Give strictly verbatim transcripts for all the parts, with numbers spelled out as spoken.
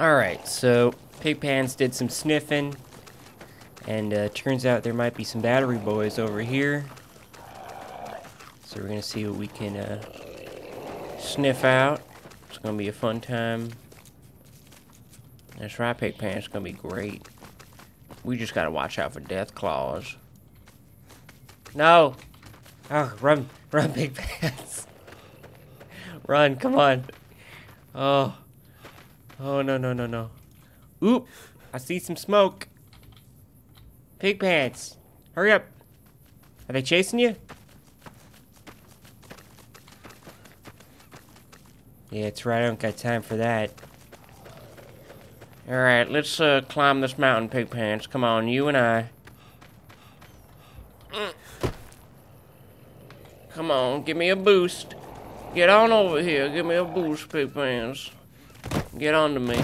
Alright, so Pig Pants did some sniffing, and uh, turns out there might be some battery boys over here. So we're gonna see what we can uh, sniff out. It's gonna be a fun time. That's right, Pig Pants, it's gonna be great. We just gotta watch out for death claws. No! Oh, run, run, Pig Pants. Run, come on. Oh. Oh, no, no, no, no. Oop, I see some smoke. Pig Pants, hurry up. Are they chasing you? Yeah, it's right, I don't got time for that. Alright, let's uh, climb this mountain, Pig Pants. Come on, you and I. Come on, give me a boost. Get on over here. Give me a boost, Pig Pants. Get onto me.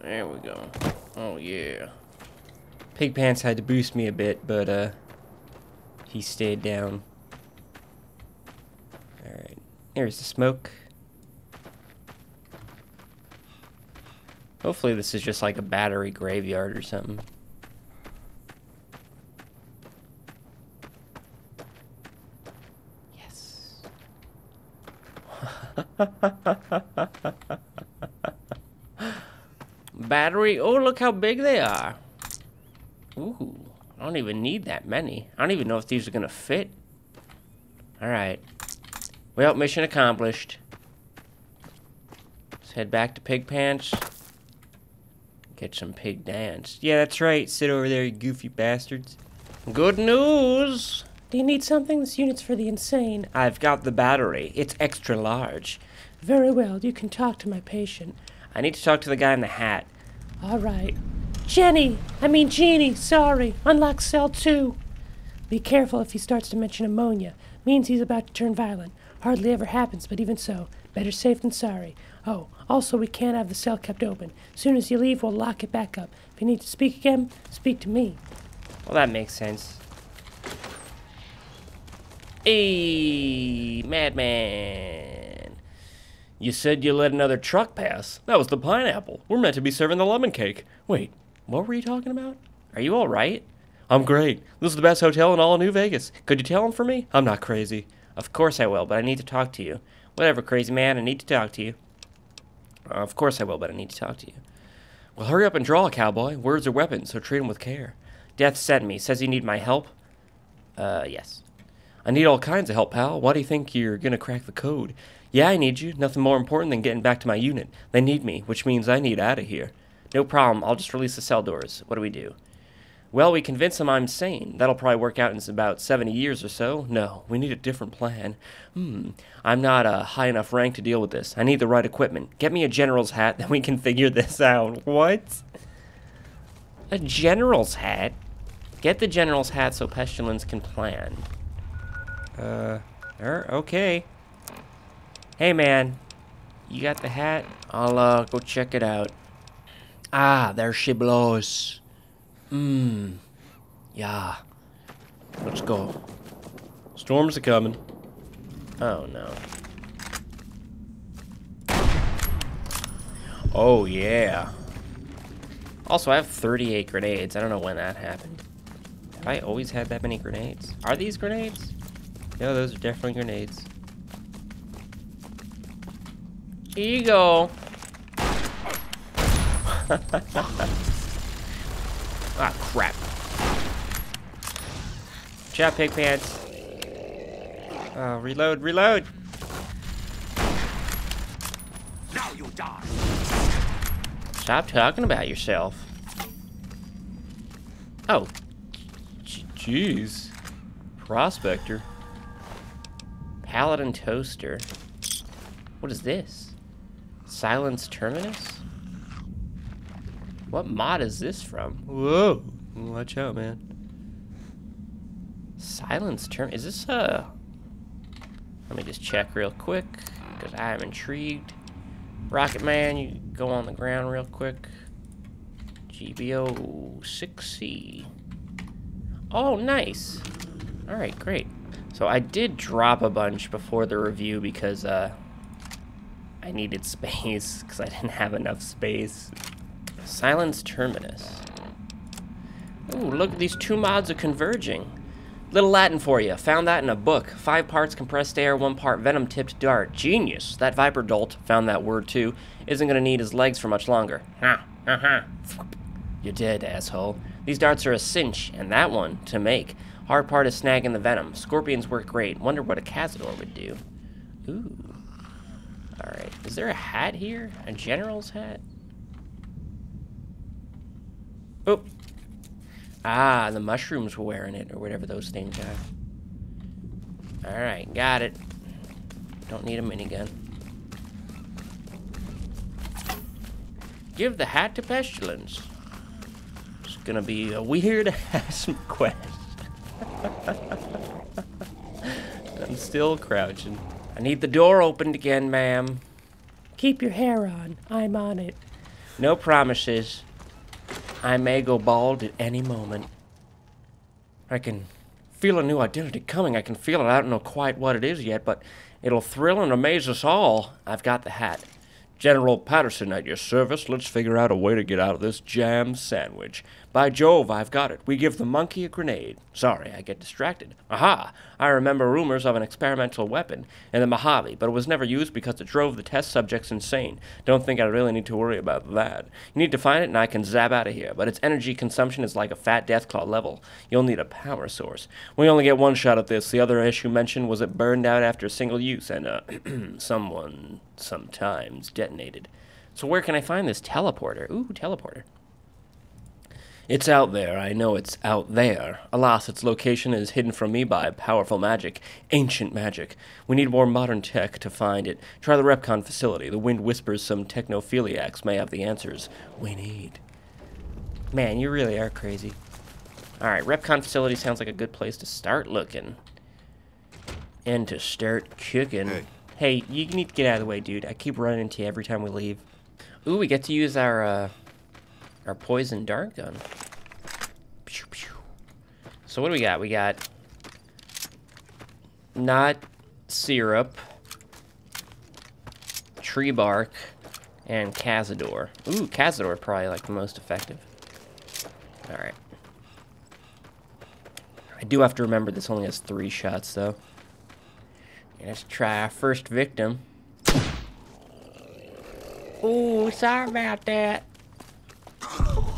There we go. Oh, yeah. Pig Pants had to boost me a bit, but, uh, he stayed down. Alright. There's the smoke. Hopefully this is just like a battery graveyard or something. Battery. Oh, look how big they are. Ooh, I don't even need that many. I don't even know if these are gonna fit. Alright. Well, mission accomplished. Let's head back to Pig Pants. Get some pig dance. Yeah, that's right. Sit over there, you goofy bastards. Good news! Do you need something? This unit's for the insane. I've got the battery. It's extra large. Very well. You can talk to my patient. I need to talk to the guy in the hat. All right. Jenny! I mean Jeannie, sorry. Unlock cell two. Be careful if he starts to mention ammonia. Means he's about to turn violent. Hardly ever happens, but even so. Better safe than sorry. Oh, also we can't have the cell kept open. Soon as you leave, we'll lock it back up. If you need to speak again, speak to me. Well, that makes sense. Hey, madman. You said you let another truck pass. That was the pineapple. We're meant to be serving the lemon cake. Wait, what were you talking about? Are you all right? I'm great. This is the best hotel in all of New Vegas. Could you tell him for me? I'm not crazy. Of course I will, but I need to talk to you. Whatever, crazy man, I need to talk to you. Uh, of course I will, but I need to talk to you. Well, hurry up and draw, cowboy. Words are weapons, so treat them with care. Death sent me. Says you need my help? Uh, yes. I need all kinds of help, pal. Why do you think you're gonna crack the code? Yeah, I need you. Nothing more important than getting back to my unit. They need me, which means I need out of here. No problem. I'll just release the cell doors. What do we do? Well, we convince them I'm sane. That'll probably work out in about seventy years or so. No, we need a different plan. Hmm. I'm not a high enough rank to deal with this. I need the right equipment. Get me a general's hat, then we can figure this out. What? A general's hat? Get the general's hat so Pestilence can plan. Uh, okay. Hey, man. You got the hat? I'll, uh, go check it out. Ah, there she blows. Mmm. Yeah. Let's go. Storms are coming. Oh, no. Oh, yeah. Also, I have thirty-eight grenades. I don't know when that happened. Have I always had that many grenades? Are these grenades? No, those are definitely grenades. Here you go. Ah, crap. Chop, Pig Pants. Oh, reload, reload. Now you die. Stop talking about yourself. Oh. Jeez. Prospector. Paladin Toaster. What is this? Silence Terminus? What mod is this from? Whoa! Watch out, man. Silence Terminus. Is this a... Let me just check real quick, because I am intrigued. Rocket Man, you go on the ground real quick. G B O six C. Oh, nice! Alright, great. So I did drop a bunch before the review because uh, I needed space because I didn't have enough space. Silence Terminus. Ooh, look, these two mods are converging. Little Latin for you. Found that in a book. Five parts compressed air, one part venom-tipped dart. Genius. That Viper dolt, found that word too, isn't going to need his legs for much longer. Ha, ha, ha. You did, asshole. These darts are a cinch, and that one, to make. Hard part is snagging the venom. Scorpions work great. Wonder what a Cazador would do. Ooh. Alright. Is there a hat here? A general's hat? Oh. Ah, the mushrooms were wearing it, or whatever those things are. Alright, got it. Don't need a minigun. Give the hat to Pestilence. It's gonna be a weird-ass quest. I'm still crouching. I need the door opened again, ma'am. Keep your hair on. I'm on it. No promises. I may go bald at any moment. I can feel a new identity coming. I can feel it. I don't know quite what it is yet, but it'll thrill and amaze us all. I've got the hat. General Patterson at your service. Let's figure out a way to get out of this jam sandwich. By Jove, I've got it. We give the monkey a grenade. Sorry, I get distracted. Aha! I remember rumors of an experimental weapon in the Mojave, but it was never used because it drove the test subjects insane. Don't think I really need to worry about that. You need to find it and I can zap out of here, but its energy consumption is like a fat Deathclaw level. You'll need a power source. We only get one shot at this. The other issue mentioned was it burned out after a single use and, uh, someone sometimes detonated. So where can I find this teleporter? Ooh, teleporter. It's out there, I know it's out there. Alas, its location is hidden from me by powerful magic, ancient magic. We need more modern tech to find it. Try the Repcon facility. The wind whispers some technophiliacs may have the answers we need. Man, you really are crazy. Alright, Repcon facility sounds like a good place to start looking. And to start kicking. Hey. hey, you need to get out of the way, dude. I keep running into you every time we leave. Ooh, we get to use our, uh... our poison dart gun. Pew, pew. So what do we got? We got not syrup, tree bark, and Cazador. Ooh, Cazador probably like the most effective. All right. I do have to remember this only has three shots though. And let's try our first victim. Ooh, sorry about that.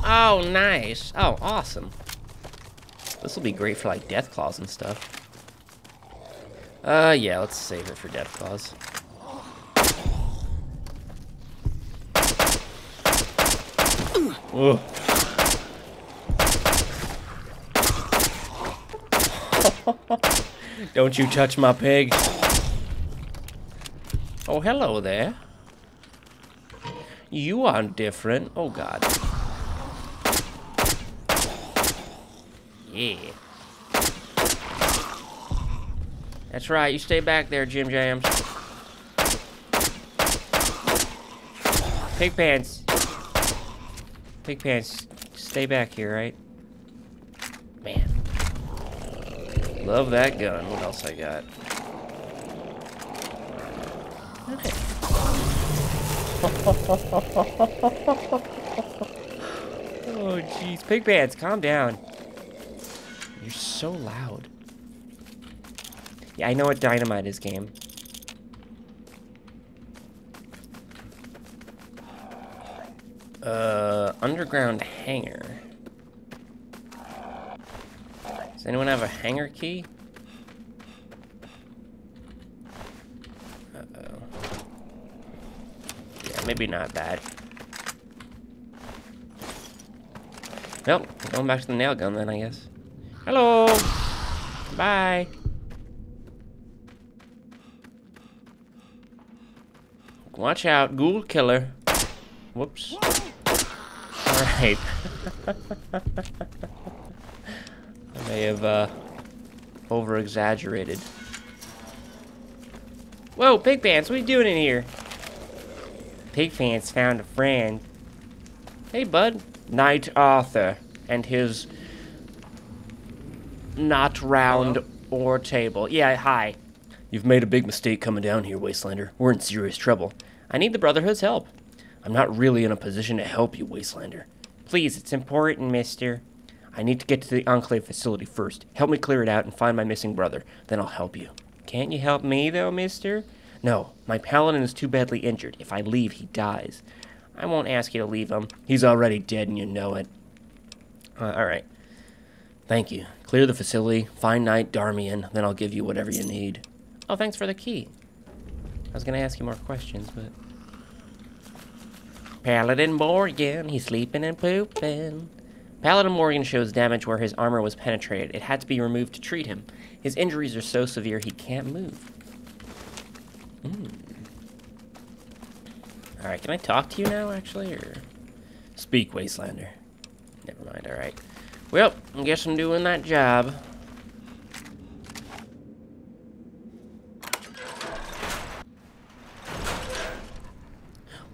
Oh, nice. Oh, awesome. This will be great for, like, Deathclaws and stuff. Uh, yeah, let's save it for Deathclaws. Ugh. Don't you touch my pig. Oh, hello there. You are different. Oh, God. Yeah. That's right. You stay back there, Jim Jams. Pig Pants. Pig Pants, stay back here, right? Man. Love that gun. What else I got? Oh, jeez. Pig Pants, calm down. You're so loud. Yeah, I know what dynamite is, game. Uh, underground hangar. Does anyone have a hangar key? Uh-oh. Yeah, maybe not that. Nope, going back to the nail gun then, I guess. Hello. Bye. Watch out, ghoul killer. Whoops. All right. I may have uh, over-exaggerated. Whoa, Pig Pants! What are you doing in here? Pig Pants found a friend. Hey, bud. Knight Arthur and his. Not round Hello? Or table. Yeah, hi. You've made a big mistake coming down here, Wastelander. We're in serious trouble. I need the Brotherhood's help. I'm not really in a position to help you, Wastelander. Please, it's important, mister. I need to get to the Enclave facility first. Help me clear it out and find my missing brother. Then I'll help you. Can't you help me, though, mister? No, my paladin is too badly injured. If I leave, he dies. I won't ask you to leave him. He's already dead and you know it. Uh, Alright. Thank you. Clear the facility, find Knight Darmian, then I'll give you whatever you need. Oh, thanks for the key. I was going to ask you more questions, but... Paladin Morgan, he's sleeping and pooping. Paladin Morgan shows damage where his armor was penetrated. It had to be removed to treat him. His injuries are so severe he can't move. Mm. Alright, can I talk to you now, actually, or... Speak, Wastelander. Never mind, alright. Well, I guess I'm doing that job.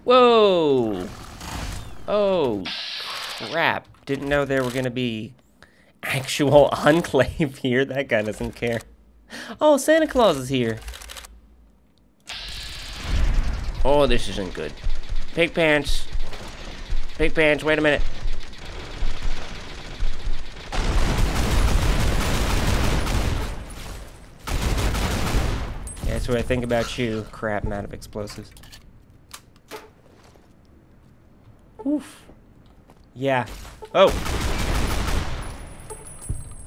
Whoa! Oh, crap. Didn't know there were gonna be actual Enclave here. That guy doesn't care. Oh, Santa Claus is here. Oh, this isn't good. Pig Pants. Pig Pants, wait a minute. Yeah, that's what I think about you. Crap, I'm out of explosives. Oof. Yeah. Oh.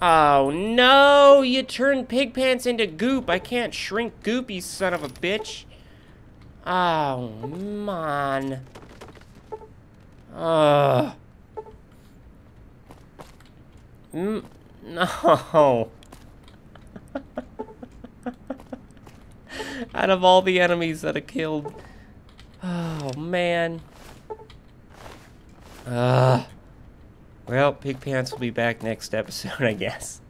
Oh, no! You turned Pig Pants into goop. I can't shrink goop, you son of a bitch. Oh, man. Ugh. Mm, no. Out of all the enemies that I killed. Oh, man. Uh, well, Pig Pants will be back next episode, I guess.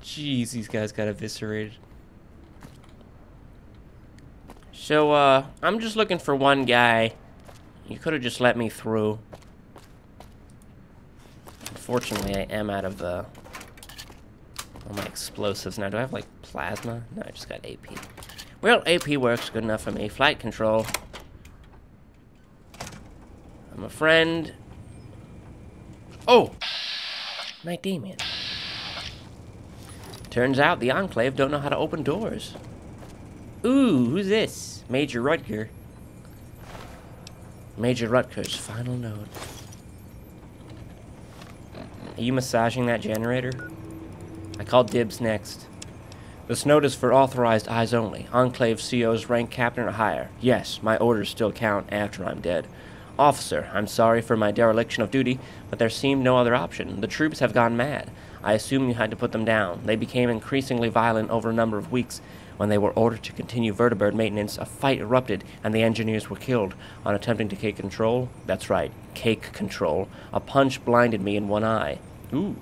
Jeez, these guys got eviscerated. So, uh, I'm just looking for one guy. You could have just let me through. Unfortunately, I am out of, uh, all my explosives. Now, do I have, like, plasma? No, I just got A P. Well, A P works good enough for me. Flight control. I'm a friend. Oh! Knight Darmian. Turns out the Enclave don't know how to open doors. Ooh, who's this? Major Rutger. Major Rutger's final note. Are you massaging that generator? I call dibs next. This note is for authorized eyes only. Enclave C Os rank captain or higher. Yes, my orders still count after I'm dead. Officer, I'm sorry for my dereliction of duty, but there seemed no other option. The troops have gone mad. I assume you had to put them down. They became increasingly violent over a number of weeks. When they were ordered to continue vertebrate maintenance, a fight erupted and the engineers were killed. On attempting to take control, that's right, cake control, a punch blinded me in one eye. Ooh.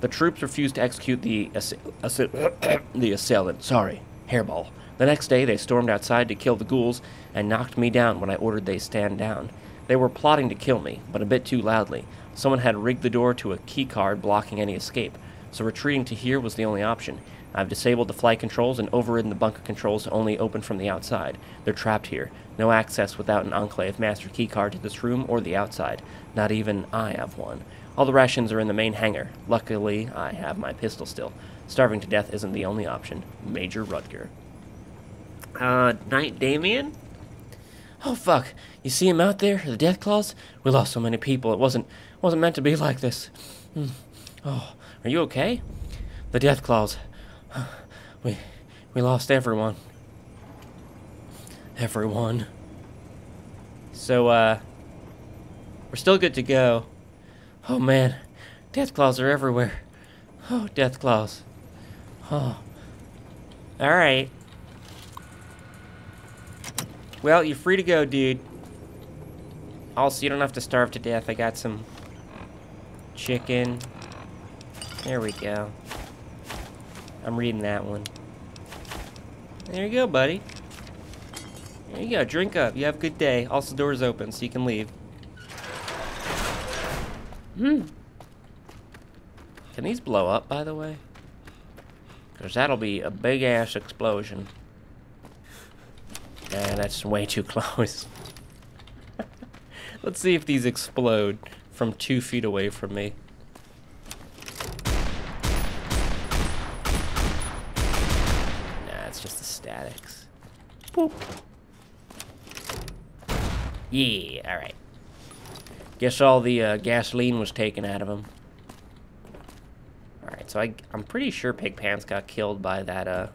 The troops refused to execute the, assa assa the assailant. Sorry, hairball. The next day, they stormed outside to kill the ghouls and knocked me down when I ordered they stand down. They were plotting to kill me, but a bit too loudly. Someone had rigged the door to a key card blocking any escape, so retreating to here was the only option. I've disabled the flight controls and overridden the bunker controls to only open from the outside. They're trapped here. No access without an Enclave master key card to this room or the outside. Not even I have one. All the rations are in the main hangar. Luckily, I have my pistol still. Starving to death isn't the only option. Major Rutger. Uh, Knight Darmian? Oh, fuck. You see him out there? The death claws? We lost so many people. It wasn't wasn't meant to be like this. Mm. Oh, are you okay? The death claws. We, we lost everyone. Everyone. So, uh, we're still good to go. Oh, man. Death claws are everywhere. Oh, death claws. Oh. All right. Well, you're free to go, dude. Also, you don't have to starve to death. I got some chicken. There we go. I'm reading that one. There you go, buddy. There you go. Drink up. You have a good day. Also, door's open, so you can leave. Hmm. Can these blow up, by the way? Because that'll be a big-ass explosion. Yeah, that's way too close. Let's see if these explode from two feet away from me. Nah, it's just the statics. Boop. Yeah, alright. Guess all the uh, gasoline was taken out of him. Alright, so I, I'm pretty sure Pig Pants got killed by that uh,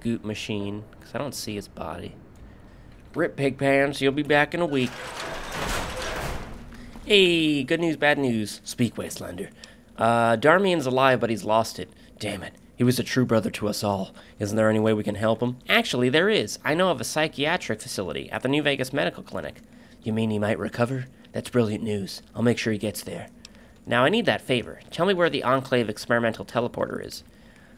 goop machine, because I don't see his body. Rip, Pig Pants, you'll be back in a week. Hey, good news, bad news. Speak, Wastelander. Uh, Darmian's alive, but he's lost it. Damn it. He was a true brother to us all. Isn't there any way we can help him? Actually, there is. I know of a psychiatric facility at the New Vegas Medical Clinic. You mean he might recover? That's brilliant news. I'll make sure he gets there. Now, I need that favor. Tell me where the Enclave experimental teleporter is.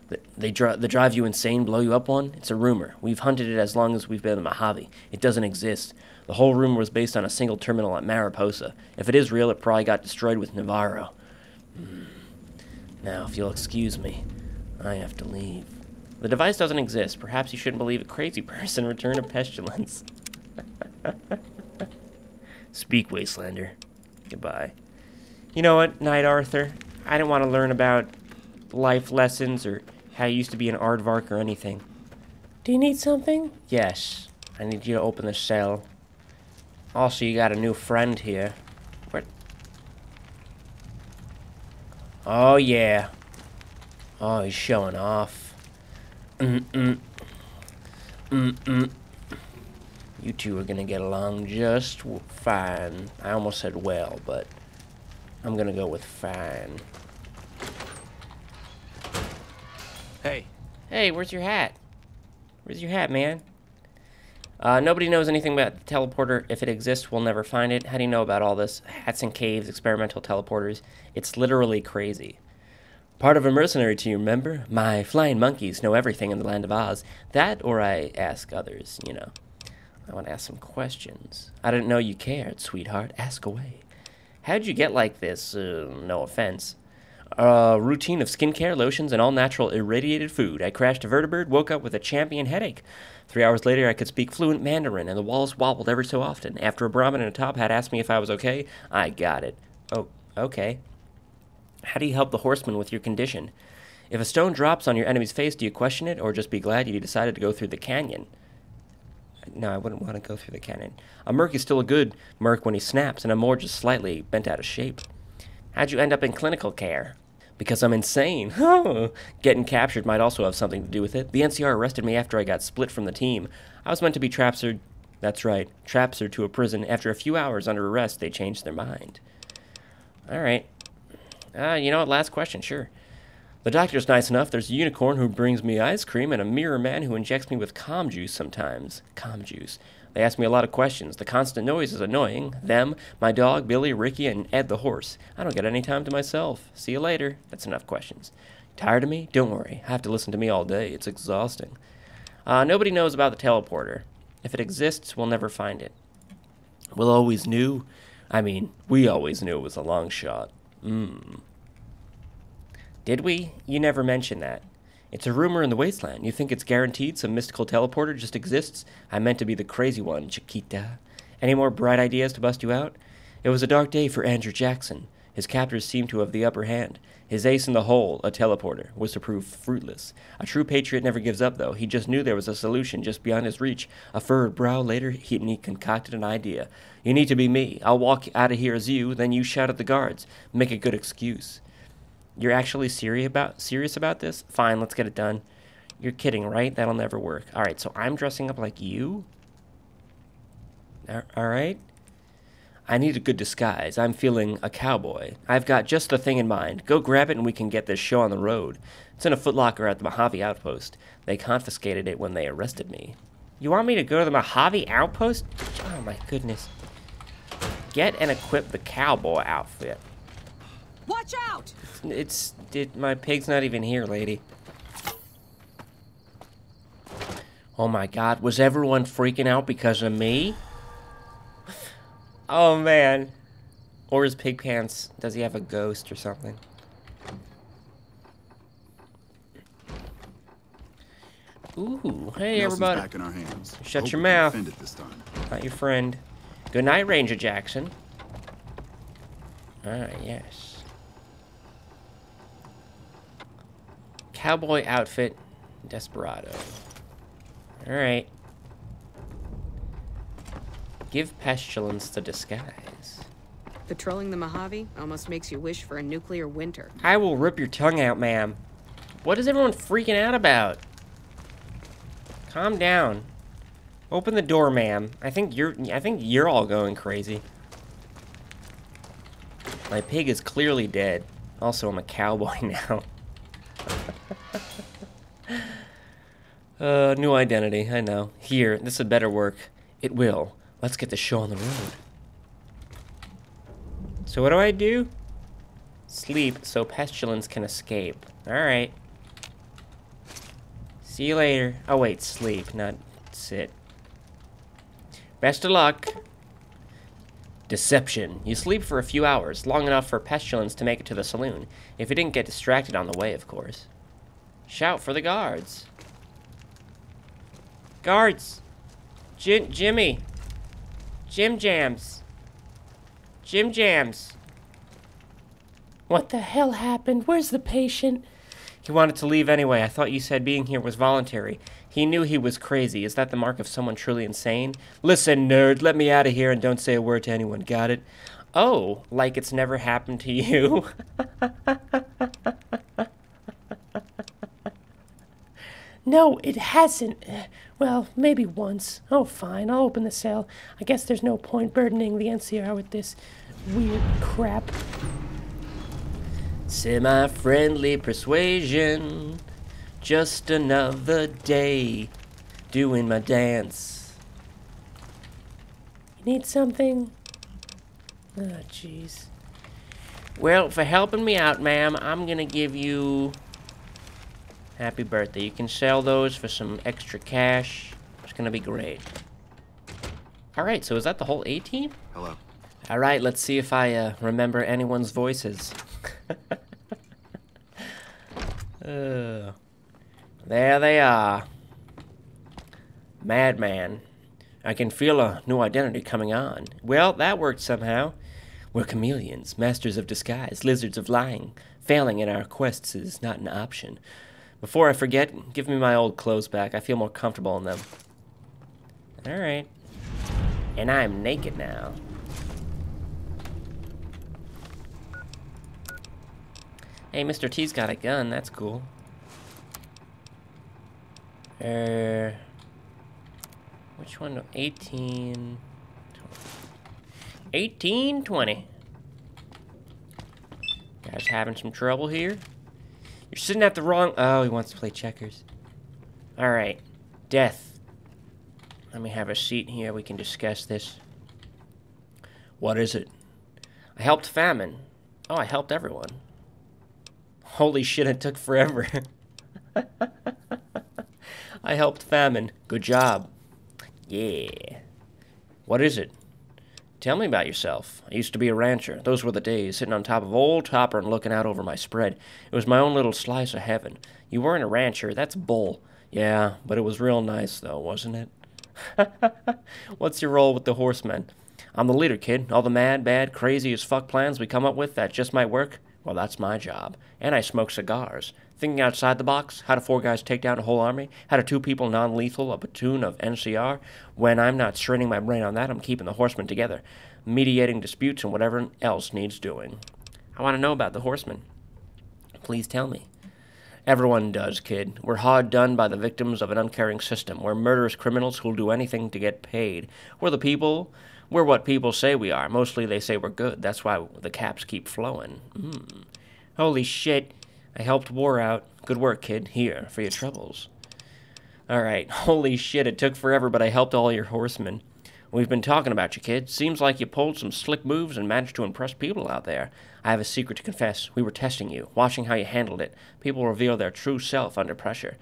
They, they, dr they drive you insane, blow you up one? It's a rumor. We've hunted it as long as we've been in Mojave. It doesn't exist. The whole rumor was based on a single terminal at Mariposa. If it is real, it probably got destroyed with Navarro. Mm. Now, if you'll excuse me, I have to leave. The device doesn't exist. Perhaps you shouldn't believe a crazy person return of pestilence. Speak, Wastelander. Goodbye. You know what, Knight Arthur? I don't want to learn about life lessons or how you used to be an aardvark or anything. Do you need something? Yes. I need you to open the cell. Also, you got a new friend here. What? Oh, yeah. Oh, he's showing off. Mm-mm. Mm-mm. You two are gonna get along just fine. I almost said well, but I'm gonna go with fine. Hey. Hey, where's your hat? Where's your hat, man? Uh, nobody knows anything about the teleporter. If it exists, we'll never find it. How do you know about all this? Hats and caves, experimental teleporters. It's literally crazy. Part of a mercenary team, remember? My flying monkeys know everything in the land of Oz. That, or I ask others, you know. I want to ask some questions. I didn't know you cared, sweetheart. Ask away. How'd you get like this? Uh, no offense. Uh, routine of skincare, lotions, and all-natural irradiated food. I crashed a vertebrate, woke up with a champion headache. Three hours later, I could speak fluent Mandarin, and the walls wobbled every so often. After a Brahmin in a top hat asked me if I was okay, I got it. Oh, okay. How do you help the horseman with your condition? If a stone drops on your enemy's face, do you question it, or just be glad you decided to go through the canyon? No, I wouldn't want to go through the canyon. A merc is still a good merc when he snaps, and I'm more just slightly bent out of shape. How'd you end up in clinical care? Because I'm insane. Getting captured might also have something to do with it. The N C R arrested me after I got split from the team. I was meant to be trapsered. That's right, trapsered to a prison. After a few hours under arrest, they changed their mind. All right. Uh, you know what? Last question, sure. The doctor's nice enough. There's a unicorn who brings me ice cream and a mirror man who injects me with calm juice sometimes. Calm juice. They ask me a lot of questions. The constant noise is annoying. Them, my dog, Billy, Ricky, and Ed the horse. I don't get any time to myself. See you later. That's enough questions. Tired of me? Don't worry. I have to listen to me all day. It's exhausting. Uh, nobody knows about the teleporter. If it exists, we'll never find it. We'll always knew. I mean, we always knew it was a long shot. Mmm. Did we? You never mentioned that. It's a rumor in the wasteland. You think it's guaranteed some mystical teleporter just exists? I meant to be the crazy one, Chiquita. Any more bright ideas to bust you out? It was a dark day for Andrew Jackson. His captors seemed to have the upper hand. His ace in the hole, a teleporter, was to prove fruitless. A true patriot never gives up, though. He just knew there was a solution just beyond his reach. A furrowed brow later, he, he concocted an idea. You need to be me. I'll walk out of here as you, then you shout at the guards. Make a good excuse. You're actually serious about serious about this? Fine, let's get it done. You're kidding, right? That'll never work. All right, so I'm dressing up like you? All right. I need a good disguise. I'm feeling a cowboy. I've got just the thing in mind. Go grab it and we can get this show on the road. It's in a footlocker at the Mojave Outpost. They confiscated it when they arrested me. You want me to go to the Mojave Outpost? Oh my goodness. Get and equip the cowboy outfit. Watch out! It's, it, my pig's not even here, lady. Oh my god, was everyone freaking out because of me? Oh man. Or is Pig Pants, does he have a ghost or something? Ooh, hey everybody. Back in our hands. Shut your mouth. This time. Not your friend. Good night, Ranger Jackson. Ah, yes. Cowboy outfit, Desperado. Alright. Give pestilence to disguise. Patrolling the Mojave almost makes you wish for a nuclear winter. I will rip your tongue out, ma'am. What is everyone freaking out about? Calm down. Open the door, ma'am. I think you're I think you're all going crazy. My pig is clearly dead. Also, I'm a cowboy now. uh, new identity, I know. Here, this would better work. It will. Let's get the show on the road. So what do I do? Sleep so pestilence can escape. Alright. See you later. Oh wait, sleep, not sit. Best of luck. Deception. You sleep for a few hours, long enough for pestilence to make it to the saloon. If you didn't get distracted on the way, of course. Shout for the guards. Guards! Jim Jimmy! Jim Jams. Jim Jams. What the hell happened? Where's the patient? He wanted to leave anyway. I thought you said being here was voluntary. He knew he was crazy. Is that the mark of someone truly insane? Listen, nerd, let me out of here and don't say a word to anyone. Got it? Oh, like it's never happened to you. No, it hasn't. Well, maybe once. Oh, fine. I'll open the cell. I guess there's no point burdening the N C R with this weird crap. Semi-friendly persuasion. Just another day doing my dance. You need something? Oh, jeez. Well, for helping me out, ma'am, I'm gonna give you... Happy birthday. You can sell those for some extra cash. It's gonna be great. Alright, so is that the whole A-team? Hello. Alright, let's see if I uh, remember anyone's voices. uh, there they are. Madman. I can feel a new identity coming on. Well, that worked somehow. We're chameleons, masters of disguise, lizards of lying. Failing in our quests is not an option. Before I forget, give me my old clothes back. I feel more comfortable in them. Alright. And I'm naked now. Hey, Mister T's got a gun. That's cool. Uh, which one? eighteen... eighteen twenty. Guys having some trouble here? You're sitting at the wrong... Oh, he wants to play checkers. Alright. Death. Let me have a seat here. We can discuss this. What is it? I helped Famine. Oh, I helped everyone. Holy shit, it took forever. I helped Famine. Good job. Yeah. What is it? Tell me about yourself. I used to be a rancher. Those were the days, sitting on top of old Topper and looking out over my spread. It was my own little slice of heaven. You weren't a rancher. That's bull. Yeah, but it was real nice, though, wasn't it? What's your role with the horsemen? I'm the leader, kid. All the mad, bad, crazy-as-fuck plans we come up with that just might work? Well, that's my job. And I smoke cigars. Thinking outside the box, how do four guys take down a whole army? How do two people non-lethal a platoon of N C R? When I'm not straining my brain on that, I'm keeping the horsemen together, mediating disputes and whatever else needs doing. I want to know about the horsemen. Please tell me. Everyone does, kid. We're hard done by the victims of an uncaring system. We're murderous criminals who'll do anything to get paid. We're the people... We're what people say we are. Mostly they say we're good. That's why the caps keep flowing. Mm. Holy shit. I helped War out. Good work, kid. Here, for your troubles. Alright, holy shit, it took forever, but I helped all your horsemen. We've been talking about you, kid. Seems like you pulled some slick moves and managed to impress people out there. I have a secret to confess. We were testing you, watching how you handled it. People reveal their true self under pressure.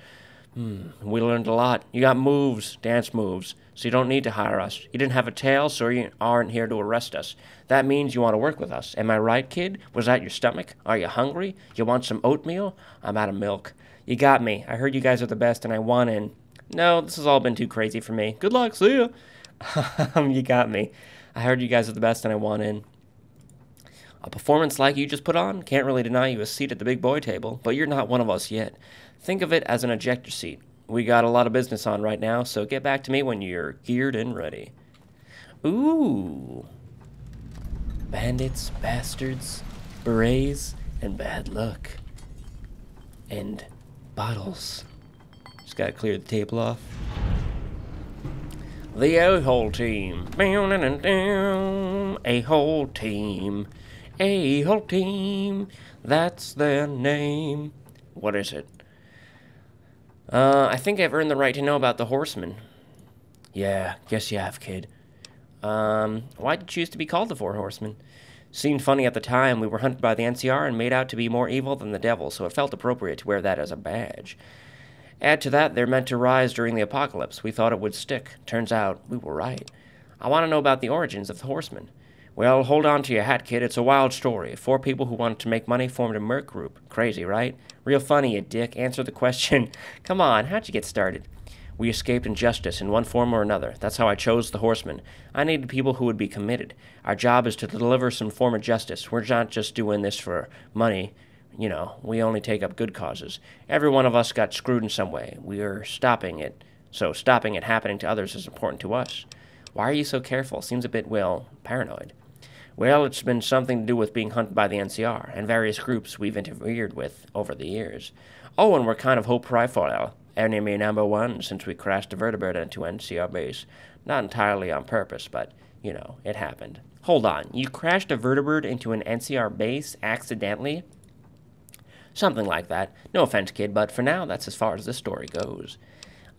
Hmm, we learned a lot. You got moves, dance moves, so you don't need to hire us. You didn't have a tail, so you aren't here to arrest us. That means you want to work with us. Am I right, kid? Was that your stomach? Are you hungry? You want some oatmeal? I'm out of milk. You got me. I heard you guys are the best, and I want in. No, this has all been too crazy for me. Good luck, see ya. You got me. I heard you guys are the best and I want in. A performance like you just put on can't really deny you a seat at the big boy table, but you're not one of us yet. Think of it as an ejector seat. We got a lot of business on right now, so get back to me when you're geared and ready. Ooh. Bandits, bastards, berets, and bad luck. And bottles. Just gotta clear the table off. The A-hole team. A-hole team. A-hole team. That's their name. What is it? Uh, I think I've earned the right to know about the horsemen. Yeah, guess you have, kid. Um, why'd you choose to be called the Four Horsemen? Seemed funny at the time. We were hunted by the N C R and made out to be more evil than the devil, so it felt appropriate to wear that as a badge. Add to that, they're meant to rise during the apocalypse. We thought it would stick. Turns out, we were right. I want to know about the origins of the horsemen. Well, hold on to your hat, kid. It's a wild story. Four people who wanted to make money formed a merc group. Crazy, right? Real funny, you dick. Answer the question. Come on, how'd you get started? We escaped injustice in one form or another. That's how I chose the horsemen. I needed people who would be committed. Our job is to deliver some form of justice. We're not just doing this for money. You know, we only take up good causes. Every one of us got screwed in some way. We're stopping it. So stopping it happening to others is important to us. Why are you so careful? Seems a bit, well, paranoid. Well, it's been something to do with being hunted by the N C R and various groups we've interfered with over the years. Oh, and we're kind of hope profile. Enemy number one since we crashed a vertebrate into N C R base. Not entirely on purpose, but, you know, it happened. Hold on. You crashed a vertebrate into an N C R base accidentally? Something like that. No offense, kid, but for now, that's as far as this story goes.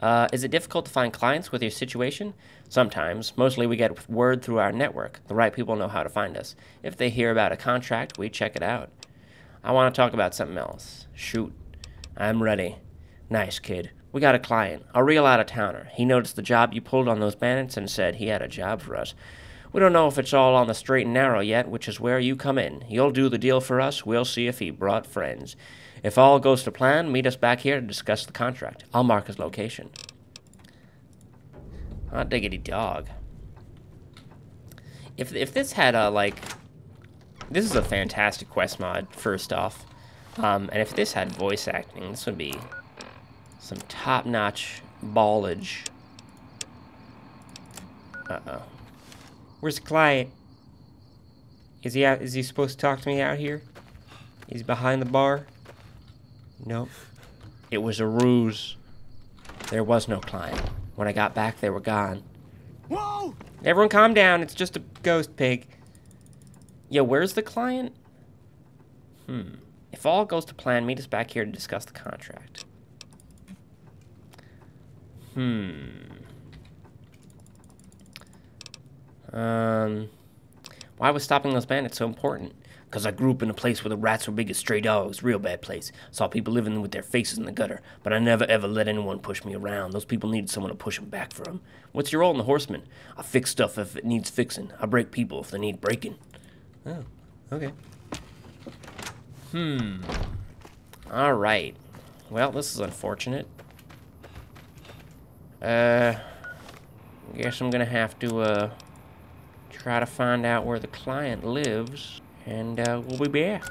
Uh, is it difficult to find clients with your situation? Sometimes. Mostly we get word through our network. The right people know how to find us. If they hear about a contract, we check it out. I want to talk about something else. Shoot. I'm ready. Nice, kid. We got a client. A real out-of-towner. He noticed the job you pulled on those bandits and said he had a job for us. We don't know if it's all on the straight and narrow yet, which is where you come in. You'll do the deal for us. We'll see if he brought friends. If all goes to plan, meet us back here to discuss the contract. I'll mark his location. Hot diggity dog. If, if this had a, like... This is a fantastic quest mod, first off. Um, and if this had voice acting, this would be some top-notch ballage. Uh-oh. Where's the client? Is he out? Is he supposed to talk to me out here? He's behind the bar? Nope. It was a ruse. There was no client. When I got back, they were gone. Whoa! Everyone calm down. It's just a ghost pig. Yo, where's the client? Hmm. If all goes to plan, meet us back here to discuss the contract. Hmm. Um, why was stopping those bandits so important? Because I grew up in a place where the rats were big as stray dogs. Real bad place. Saw people living with their faces in the gutter. But I never ever let anyone push me around. Those people needed someone to push them back for them. What's your role in the horseman? I fix stuff if it needs fixing. I break people if they need breaking. Oh, okay. Hmm. Alright. Well, this is unfortunate. Uh, guess I'm gonna have to, uh... try to find out where the client lives, and uh, we'll be back.